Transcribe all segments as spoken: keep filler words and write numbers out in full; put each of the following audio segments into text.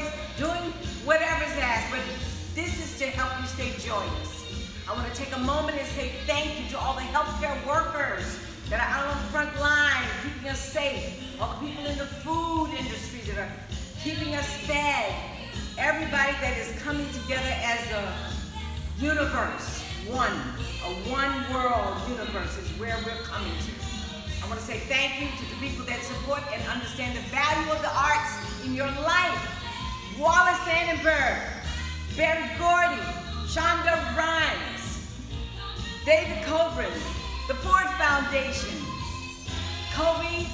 toys, doing whatever's asked, but this is to help you stay joyous. I want to take a moment and say thank you to all the healthcare workers that are out on the front line, keeping us safe, all the people in the food industry that are keeping us fed, everybody that is coming together as a universe, one, a one world universe is where we're coming to. I want to say thank you to the people that support and understand the value of the arts in your life. Wallace Annenberg, Ben Gordy, Shonda Rhimes, David Colbert, the Ford Foundation, Kobe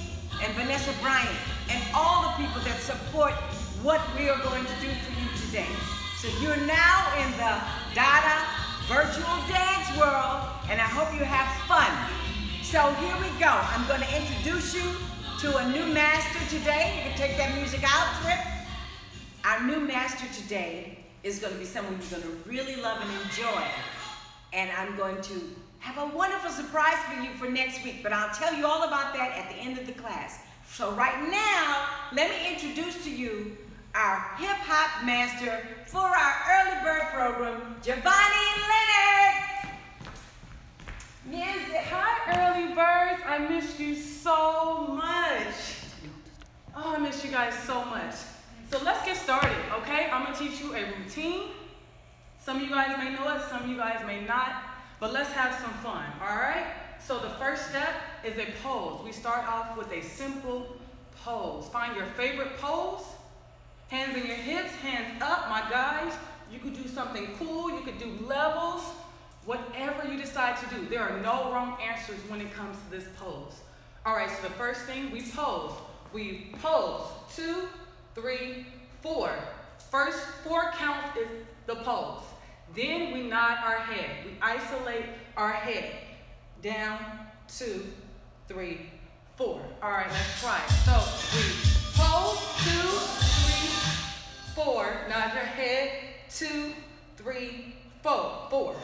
and Vanessa Bryant, and all the people that support what we are going to do for you today. So you're now in the Dada Virtual Dance World, and I hope you have fun. So here we go. I'm going to introduce you to a new master today. You can take that music out, Trip. Our new master today is going to be someone you're going to really love and enjoy. And I'm going to have a wonderful surprise for you for next week, but I'll tell you all about that at the end of the class. So right now, let me introduce to you our hip-hop master for our early bird program, Jovonie Leonard. Yes, hi early birds. I missed you so much. Oh, I missed you guys so much. So let's get started, okay? I'm gonna teach you a routine. Some of you guys may know it, some of you guys may not, but let's have some fun, all right? So the first step is a pose. We start off with a simple pose. Find your favorite pose. Hands in your hips, hands up, my guys. You could do something cool, you could do levels, whatever you decide to do. There are no wrong answers when it comes to this pose. All right, so the first thing, we pose. We pose, two, three, four. First four counts is the pose. Then we nod our head. We isolate our head. Down, two, three, four. All right, let's try it. So we pose, two, three, four. Nod your head, two, three, four, four.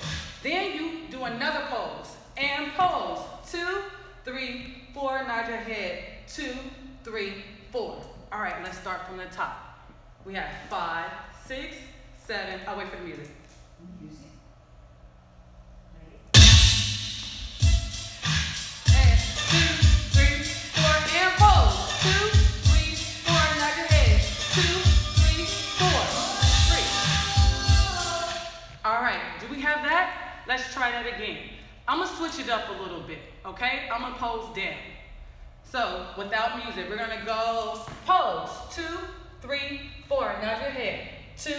Then you do another pose. And pose, two, three, four. Nod your head, two, three, four. All right, let's start from the top. We have five, six, seven. I'll wait for the music. Music. And two, three, four, and pose. Two, three, four, nod your head. Two, three, four, three. All right, do we have that? Let's try that again. I'm gonna switch it up a little bit, okay? I'm gonna pose down. So, without music, we're gonna go pose. Two, three, four, nod your head. Two,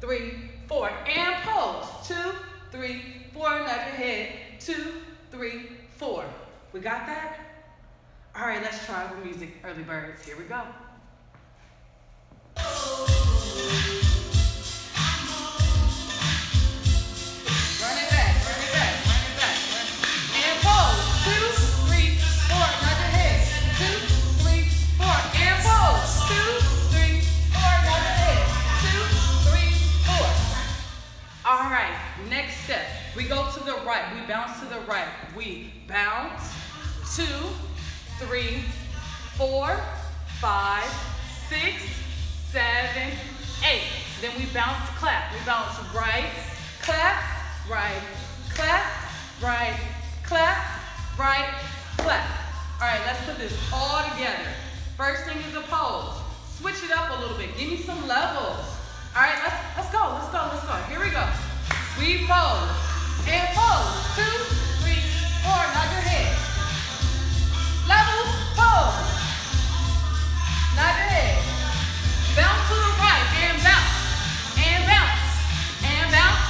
three, four, and pose. Two, three, four, nod your head. Two, three, four. We got that? All right, let's try with music, early birds. Here we go. Run it back, run it back, run it back. And pose. Two, three, four, nod your head. Two, three, four, and pose. Two. All right, next step. We go to the right, we bounce to the right. We bounce, two, three, four, five, six, seven, eight. Then we bounce, clap. We bounce right, clap, right, clap, right, clap, right, clap. All right, let's put this all together. First thing is a pose. Switch it up a little bit. Give me some levels. All right, let's, let's go, let's go, let's go. Here we go. We pose, and pose. Two, three, four, nod your head. Levels, pose. Nod your head. Bounce to the right, and bounce, and bounce, and bounce,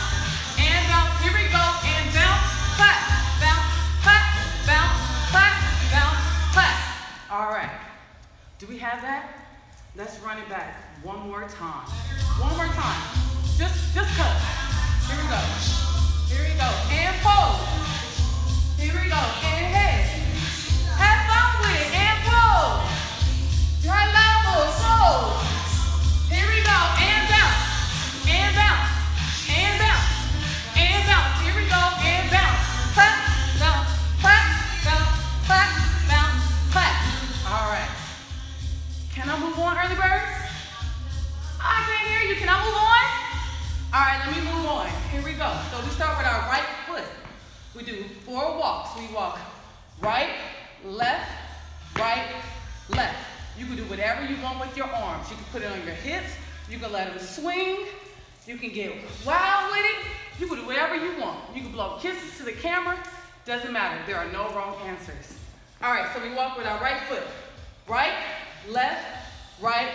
and bounce. Here we go, and bounce, clap, bounce, clap, bounce, clap, bounce, clap. All right, do we have that? Let's run it back one more time. One more time. Just, just cut. Here we go. Here we go. And pose. Here we go. And head. Have fun with it. And pose. Try level. Pose. Here we go. And bounce. And bounce. And bounce. And bounce. Here we go. And bounce. Clap, bounce, clap, bounce, clap, bounce, clap. All right. Can I move on, early birds? I can. one. Here we go. So we start with our right foot. We do four walks. We walk right, left, right, left. You can do whatever you want with your arms. You can put it on your hips. You can let them swing. You can get wild with it. You can do whatever you want. You can blow kisses to the camera. Doesn't matter. There are no wrong answers. All right, so we walk with our right foot. Right, left, right,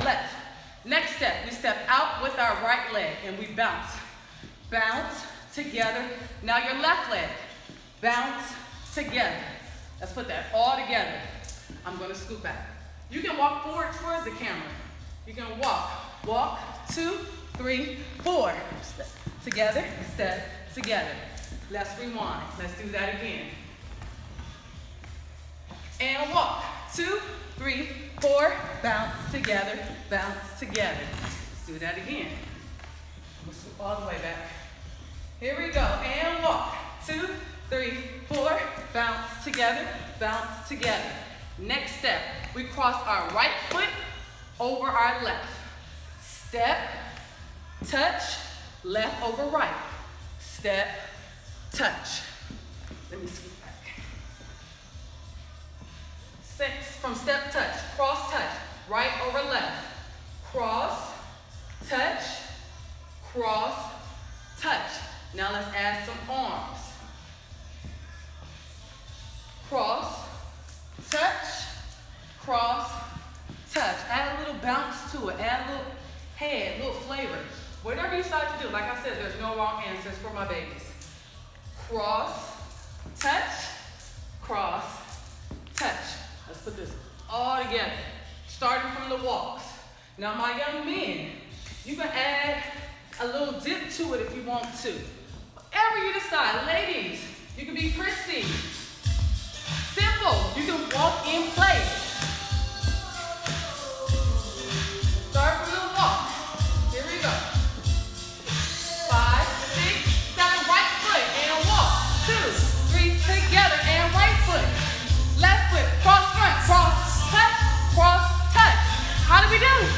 left. Next step, we step out with our right leg and we bounce. Bounce together. Now your left leg. Bounce together. Let's put that all together. I'm gonna scoop back. You can walk forward towards the camera. You can walk, walk, two, three, four. Step together, step together. Let's rewind, let's do that again. And walk, two, three, four, bounce together, bounce together. Let's do that again. We'll scoop all the way back. Here we go, and walk, two, three, four, bounce together, bounce together. Next step, we cross our right foot over our left. Step, touch, left over right. Step, touch. Let me scoot back. Six, from step, touch, cross, touch, right over left. Cross, touch, cross, touch. Now let's add some arms. Cross, touch, cross, touch. Add a little bounce to it. Add a little head, a little flavor. Whatever you decide to do. Like I said, there's no wrong answers for my babies. Cross, touch, cross, touch. Let's put this all together. Starting from the walks. Now my young men, you can add a little dip to it if you want to. Whatever you decide. Ladies, you can be prissy. Simple. You can walk in place. Start with a walk. Here we go. Five, six, seven, right foot and walk. Two, three, together and right foot. Left foot, cross front, cross, touch, cross, touch. How do we do?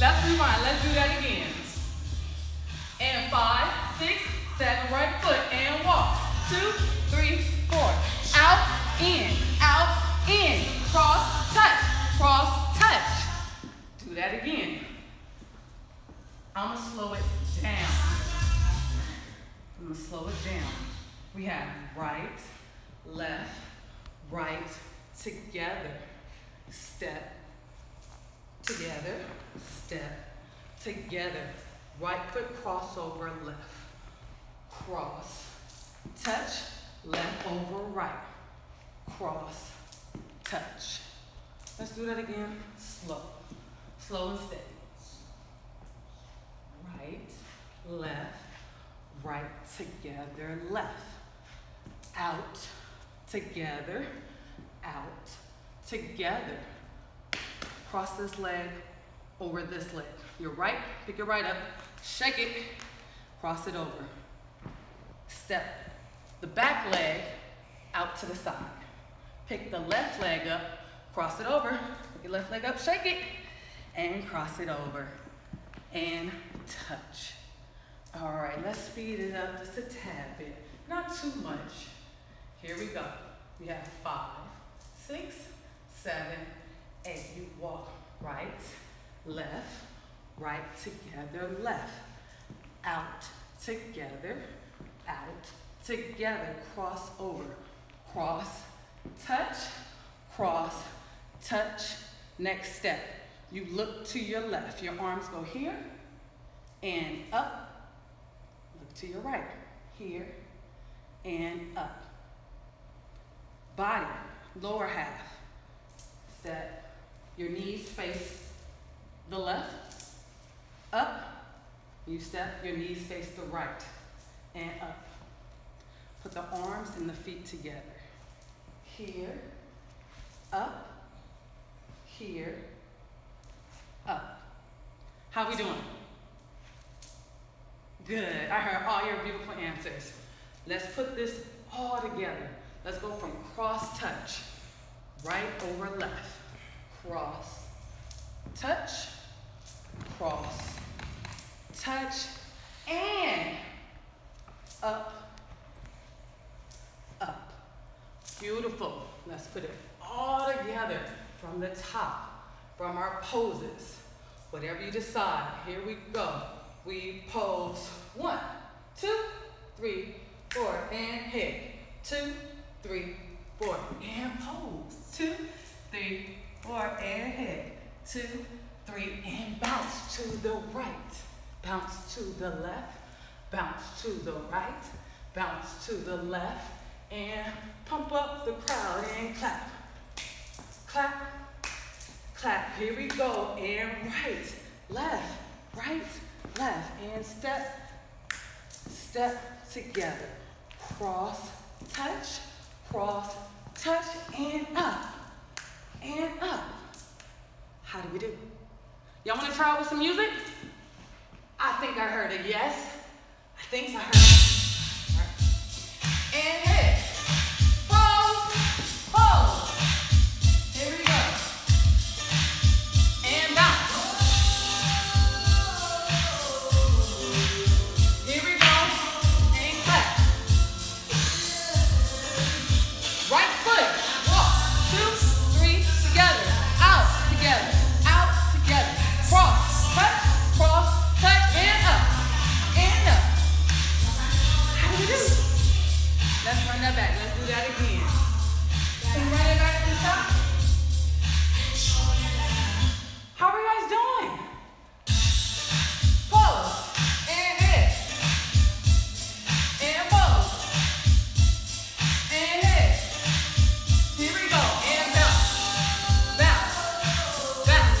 Let's rewind. Let's do that again. And five, six, seven, right foot and walk. Two, three, four. Out, in, out, in. Cross, touch, cross, touch. Do that again. I'm gonna slow it down. I'm gonna slow it down. We have right, left, right, together. Step, together, step, together. Right foot crossover left. Cross, touch, left over right. Cross, touch. Let's do that again. Slow. Slow and steady. Right, left, right, together, left. Out, together, out, together. Cross this leg over this leg. Your right, pick your right up, shake it, cross it over. Step the back leg out to the side. Pick the left leg up, cross it over. Pick your left leg up, shake it, and cross it over. And touch. All right, let's speed it up just a tad bit. Not too much. Here we go. We have five, six, seven, eight. You walk right, left, right, together, left. Out, together, out, together, cross over. Cross, touch, cross, touch. Next step, you look to your left. Your arms go here and up. Look to your right, here and up. Body, lower half. Step, your knees face the left, up. You step, your knees face the right and up. Put the arms and the feet together. Here, up, here, up. How we doing? Good. I heard all your beautiful answers. Let's put this all together. Let's go from cross touch, right over left. Cross, touch, cross, touch, and up, up. Beautiful. Let's put it all together from the top, from our poses. Whatever you decide, here we go. We pose one, two, three, four, and head. Two, three, four, and pose. Two, three, four, and head. Two, three, and bounce to the right. Bounce to the left, bounce to the right, bounce to the left, and pump up the crowd and clap. Clap, clap, here we go, and right, left, right, left, and step, step together. Cross, touch, cross, touch, and up, and up. How do we do? Y'all wanna try with some music? I think I heard a yes. I think I heard a and hit. Pose, pose. Here we go. And bounce. Here we go. And clap. Right foot. Walk. Two, three, together. Out, together. Out, together. Cross, touch, cross. Touch and up, and up. How do we do? Let's run that back. Let's do that again. Can you run it back to the top? How are you guys doing? Pose, and head, and pose, and head. Here we go, and bounce, bounce, bounce.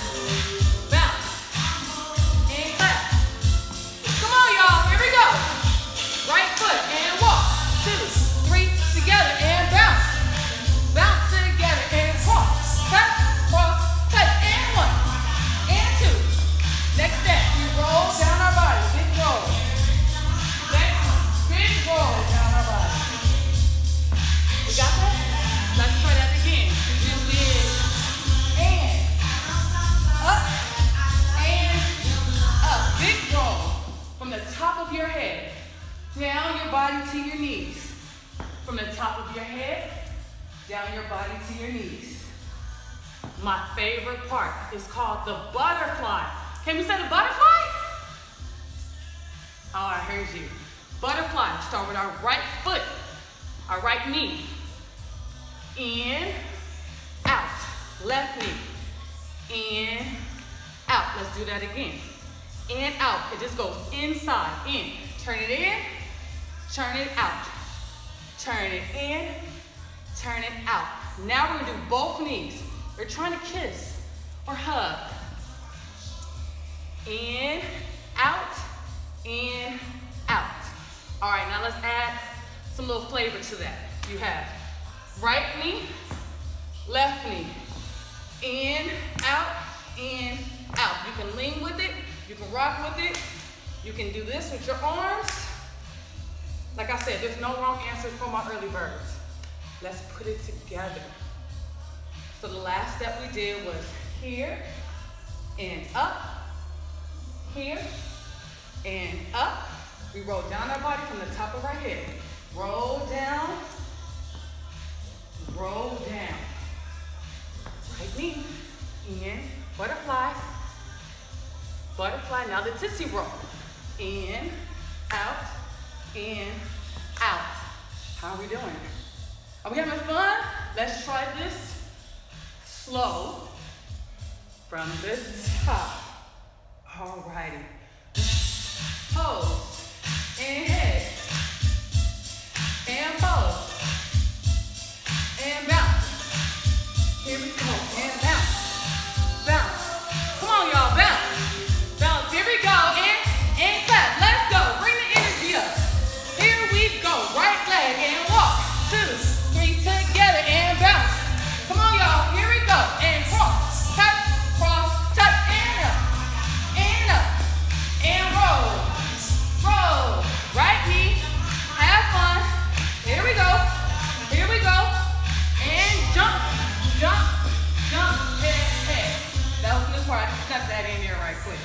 That in there right quick.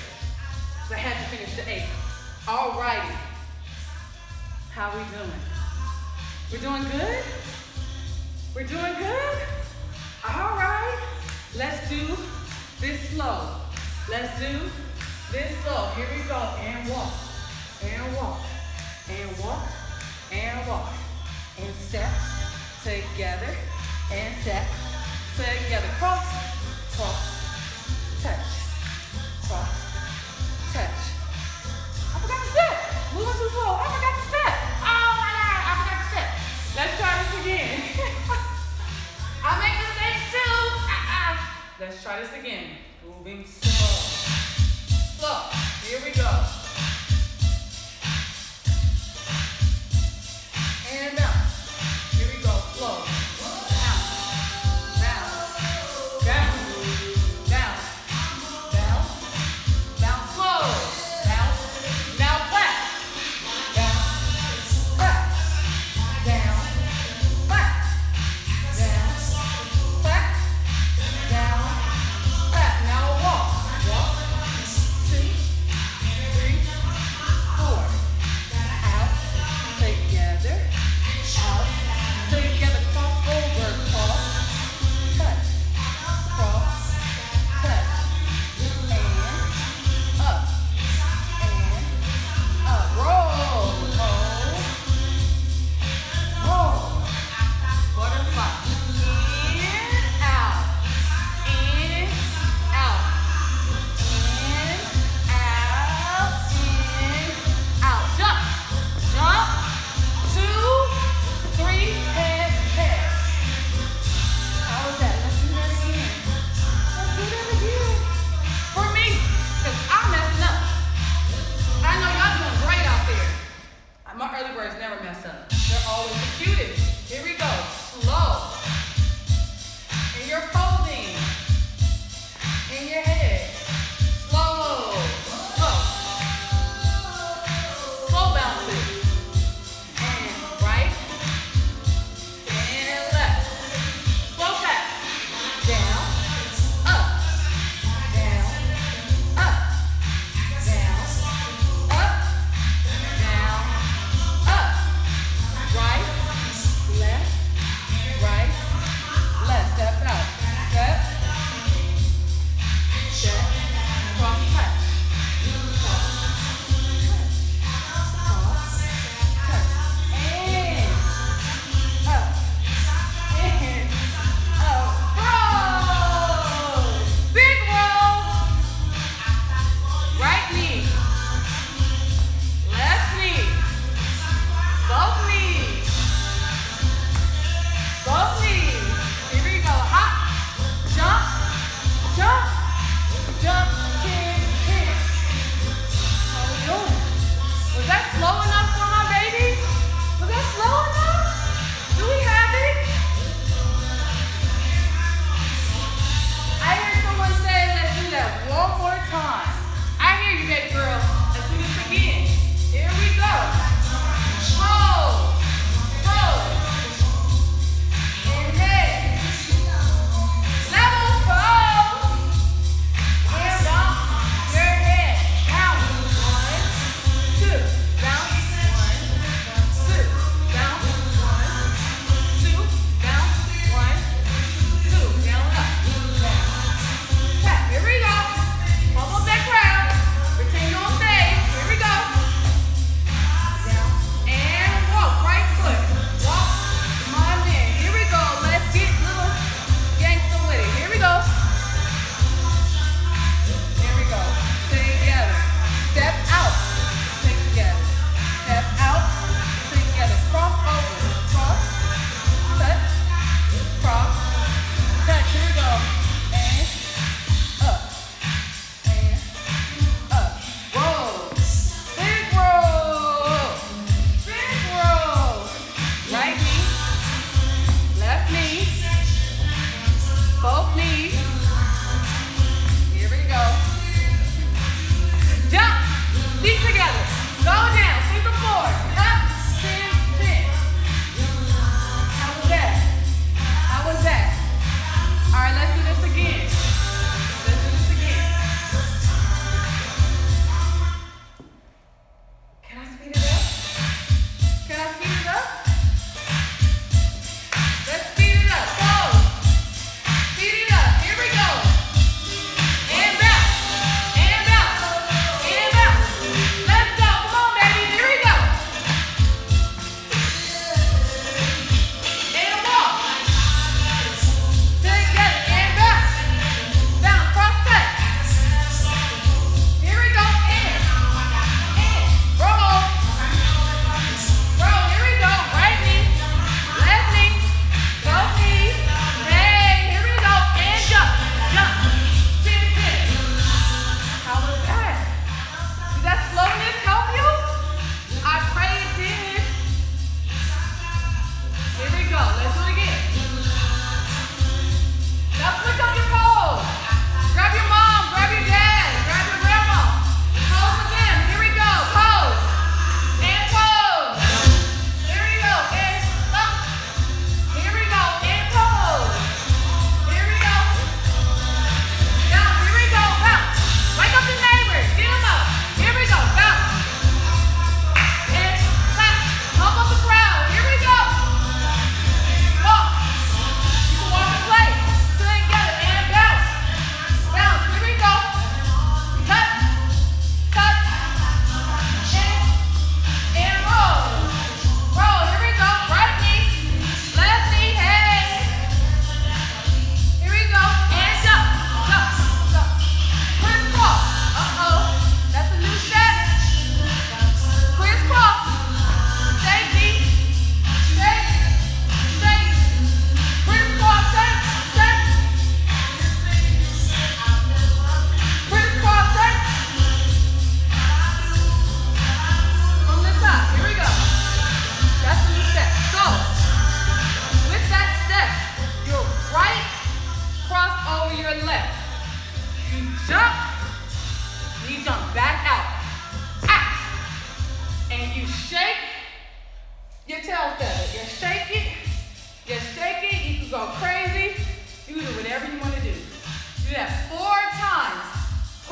So I had to finish the eight. All righty. How we doing? We're doing good? We're doing good? All right. Let's do this slow. Let's do this slow. Here we go. And walk. And walk. And walk. And walk. And step together. And step together. Cross. Cross. Touch. Cross. Touch. I forgot to step. Moving too slow. I forgot to step. Oh my God. I forgot to step. Let's try this again. I make mistakes too. Uh-uh. Let's try this again. Moving slow. Slow. Here we go. And up. Here we go. Slow. Down, back, now walk, walk, two,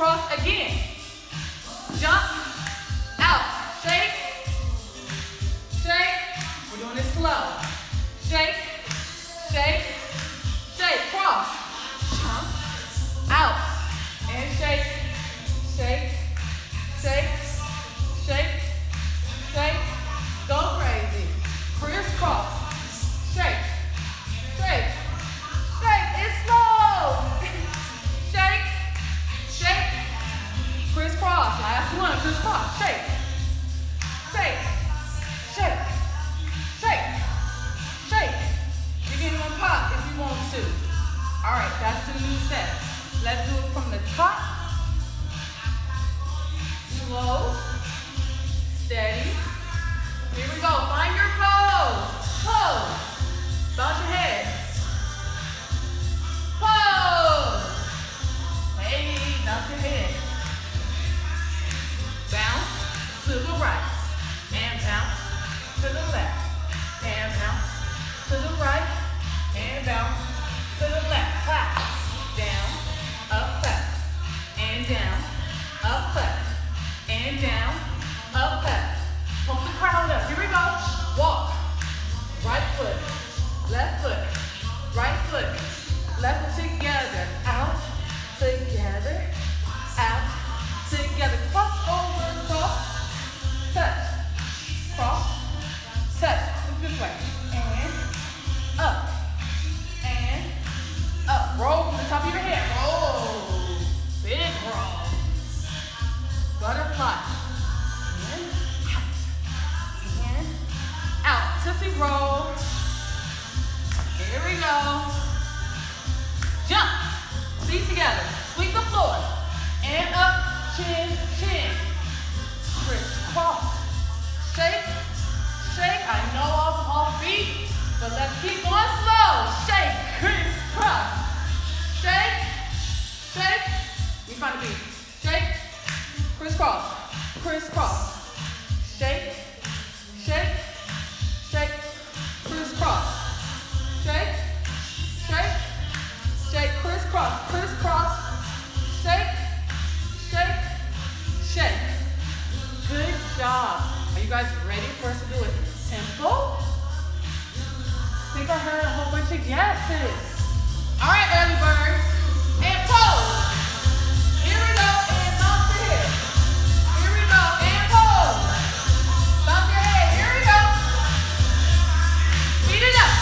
Cross again. Jump, out, shake, shake. We're doing it slow. Shake, shake, shake, cross. Jump, out, and shake, shake, shake, shake, shake. Go crazy. Crisscross, shake, shake, shake. It's slow. Shake, shake, crisscross. Last one, crisscross. Shake, shake, shake, shake, shake. You can even pop if you want to. All right, that's the new set. Let's do it from the top. Slow, steady. Here we go. Find your pose. Pose. Bounce your head. Pose. Hey, bounce your head. Bounce to the right. And bounce to the left. And bounce to the right. And bounce to the left. Clap. Down. Up. Clap. And down. Up. Clap. And down. Up. Clap. Pump the crowd up. Here we go. Walk. Right foot. Left foot. Right foot. Left foot together. Out. Together. Out. Together. Cross over. Cross. Touch. Cross. Touch. Look this way. And up. And up. Roll from the top of your head. Roll. Big roll. Butterfly. Tootsie roll. Here we go. Jump. Feet together. Sweep the floor. And up. Chin, chin. Crisscross. Shake, shake. I know I'm off feet, but let's keep on slow. Shake, crisscross. Shake, shake. We find the beat. Shake, crisscross, crisscross. Shake, shake. Shake, crisscross. Shake, shake, shake, crisscross, crisscross. Shake, shake, shake. Good job. Are you guys ready for us to do it? Simple. I think I heard a whole bunch of yeses. All right, early birds. And pose. Here we go, and bounce your head. Here we go, and pose. Bounce your head. Here we go. Speed it up,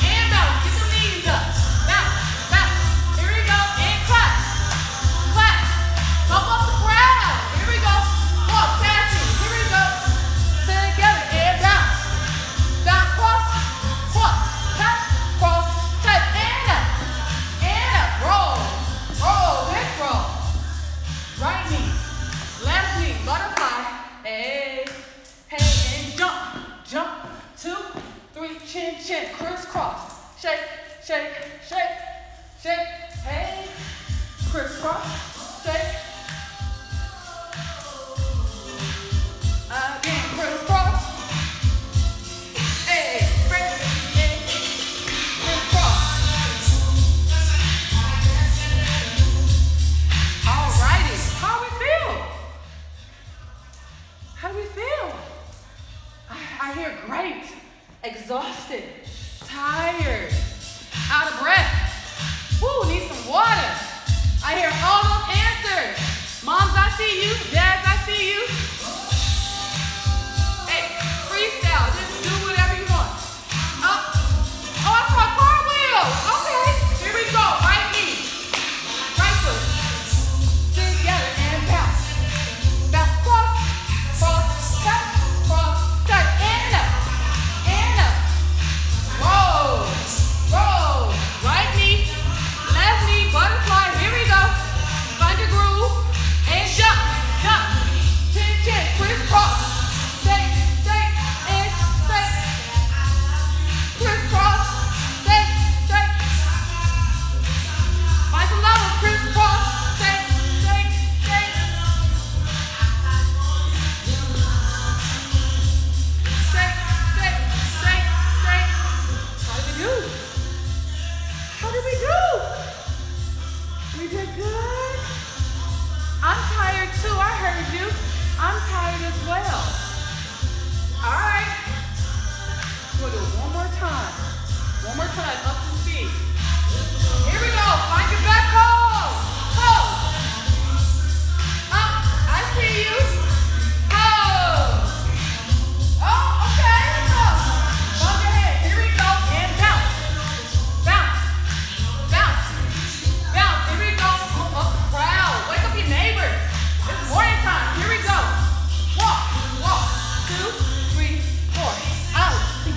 and bounce, get the knees up, bounce, bounce, here we go, and clap, clap, bump up the crowd, here we go, walk, pass it, here we go, together, and bounce, bounce, cross, cross, touch, cross, touch, and up, and up, roll, roll, big roll, right knee, left knee, butterfly, hey, hey, and jump, jump, two, three, chin, chin, crisscross. Shake, shake, shake, shake. Hey, crisscross, shake. Again, crisscross. Hey, break, hey, crisscross. All righty. How we feel? How do we feel? I, I hear great. Exhausted, tired, out of breath. Woo, need some water. I hear all those answers. Moms, I see you. Dads, I see you. Hey, freestyle. Just do whatever you want. Up. Oh, I saw a cartwheel. Okay. Here we go. Right knee. Right foot. Together and bounce. Bounce, cross, cross, touch, cross, touch, and up. Roll, roll, right knee, left knee, butterfly, here we go, find your groove, and jump, jump, chin, chin.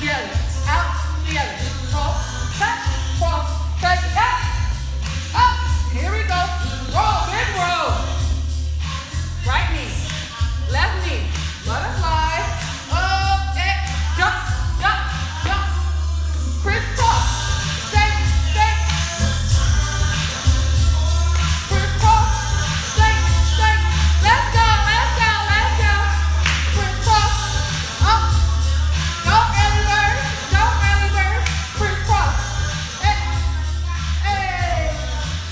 together, out, together, cross, touch, cross, touch, up, up, here we go, roll, bend, roll, right knee, left knee, butterfly, up, and jump, jump, jump, crisscross, shake, shake, crisscross, shake, shake, let's go, let's go, let's go, crisscross, up, go anywhere, go anywhere, crisscross, hey, hey,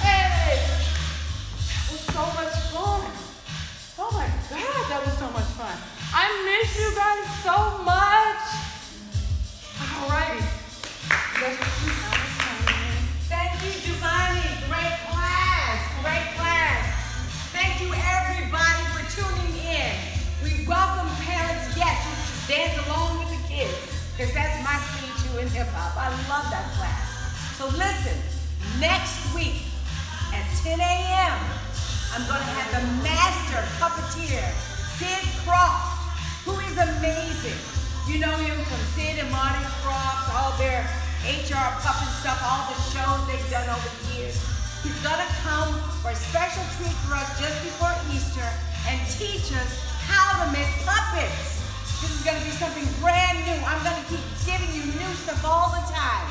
hey, that was so much fun, oh my God, that was so much fun. I miss you guys so much. All righty. Thank you, Jovonie. Great class. Great class. Thank you, everybody, for tuning in. We welcome parents. Yes, you should dance along with the kids, because that's my speed too in hip hop. I love that class. So listen, next week at ten A M, I'm going to have the master puppeteer, Sid Krofft, who is amazing. You know him from Sid and Marty Krofft, all their H R puppet stuff, all the shows they've done over the years. He's gonna come for a special treat for us just before Easter and teach us how to make puppets. This is gonna be something brand new. I'm gonna keep giving you new stuff all the time.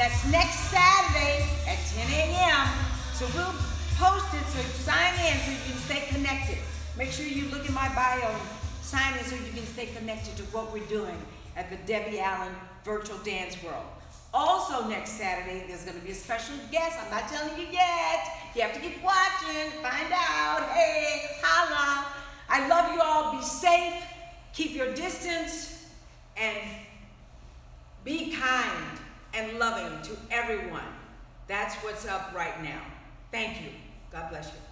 That's next Saturday at ten A M So we'll post it, so sign in so you can stay connected. Make sure you look at my bio. Sign in so you can stay connected to what we're doing at the Debbie Allen Virtual Dance World. Also next Saturday, there's gonna be a special guest. I'm not telling you yet. You have to keep watching, find out. Hey, holla. I love you all. Be safe, keep your distance, and be kind and loving to everyone. That's what's up right now. Thank you. God bless you.